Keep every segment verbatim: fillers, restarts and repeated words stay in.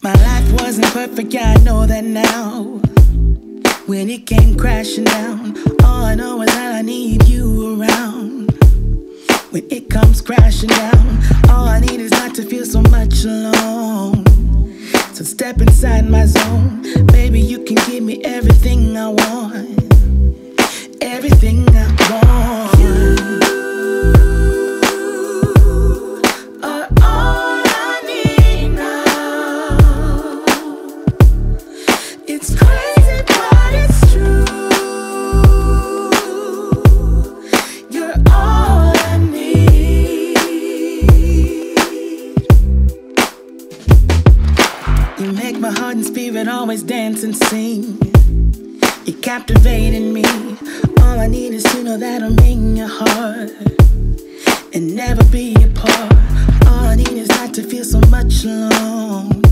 My life wasn't perfect, yeah, I know that now. When it came crashing down, all I know is that I need you around. When it comes crashing down, all I need is not to feel so much alone. So step inside my zone, baby, you can give me everything I want. Everything I want. You. My heart and spirit always dance and sing. You're captivating me. All I need is to know that I'm in your heart and never be apart. All I need is not to feel so much alone.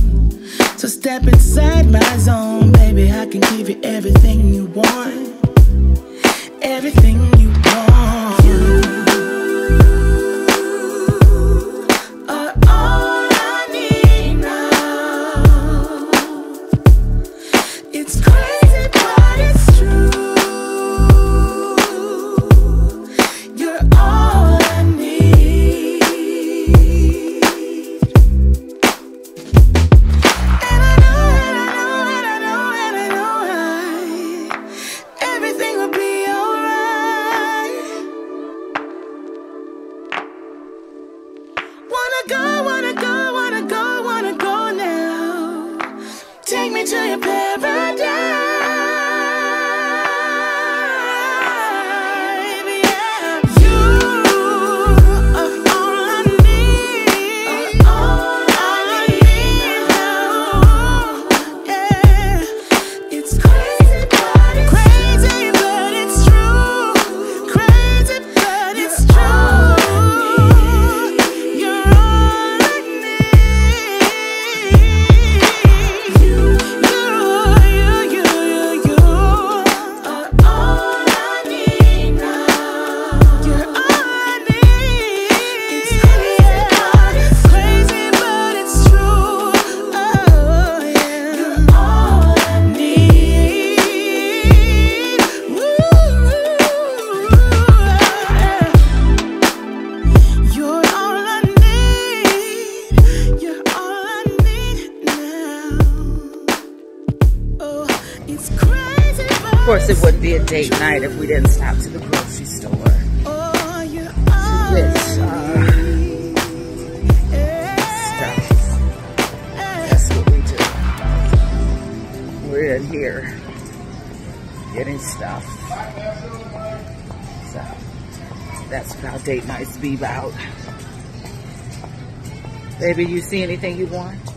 So step inside my zone, baby, I can give you everything you want. Everything you want. You. Go, wanna go, wanna go, wanna go now. Take me to your paradise. Yeah. You are all I need. All, all I need now. Yeah. It's crazy, but it's crazy, but it's true. Crazy, but it's true. Of course, it would be a date night if we didn't stop to the grocery store. Which, uh, stuff. That's what we do. We're in here getting stuff. So, that's what our date nights be about. Baby, you see anything you want?